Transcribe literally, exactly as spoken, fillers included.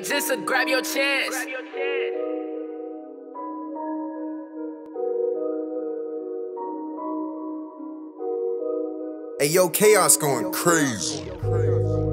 or just to grab your chance. Grab your chance. Hey, yo, Kaos going crazy.